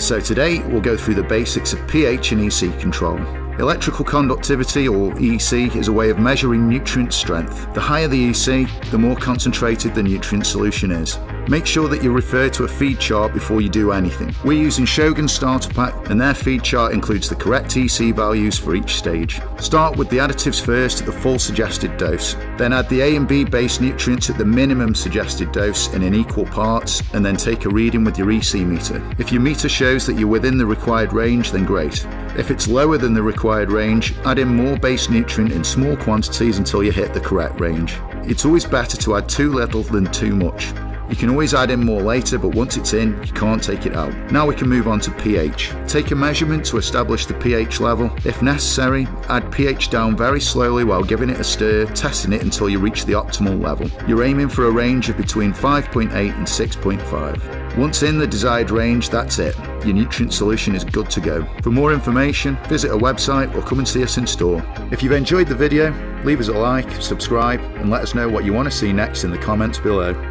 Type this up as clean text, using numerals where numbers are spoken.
So today we'll go through the basics of pH and EC control. Electrical conductivity, or EC, is a way of measuring nutrient strength. The higher the EC, the more concentrated the nutrient solution is. Make sure that you refer to a feed chart before you do anything. We're using Shogun Starter Pack, and their feed chart includes the correct EC values for each stage. Start with the additives first at the full suggested dose, then add the A and B base nutrients at the minimum suggested dose and in equal parts, and then take a reading with your EC meter. If your meter shows that you're within the required range, then great. If it's lower than the required range, add in more base nutrient in small quantities until you hit the correct range. It's always better to add too little than too much. You can always add in more later, but once it's in, you can't take it out. Now we can move on to pH. Take a measurement to establish the pH level. If necessary, add pH down very slowly while giving it a stir, testing it until you reach the optimal level. You're aiming for a range of between 5.8 and 6.5. Once in the desired range, that's it. Your nutrient solution is good to go. For more information, visit our website or come and see us in store. If you've enjoyed the video, leave us a like, subscribe, and let us know what you want to see next in the comments below.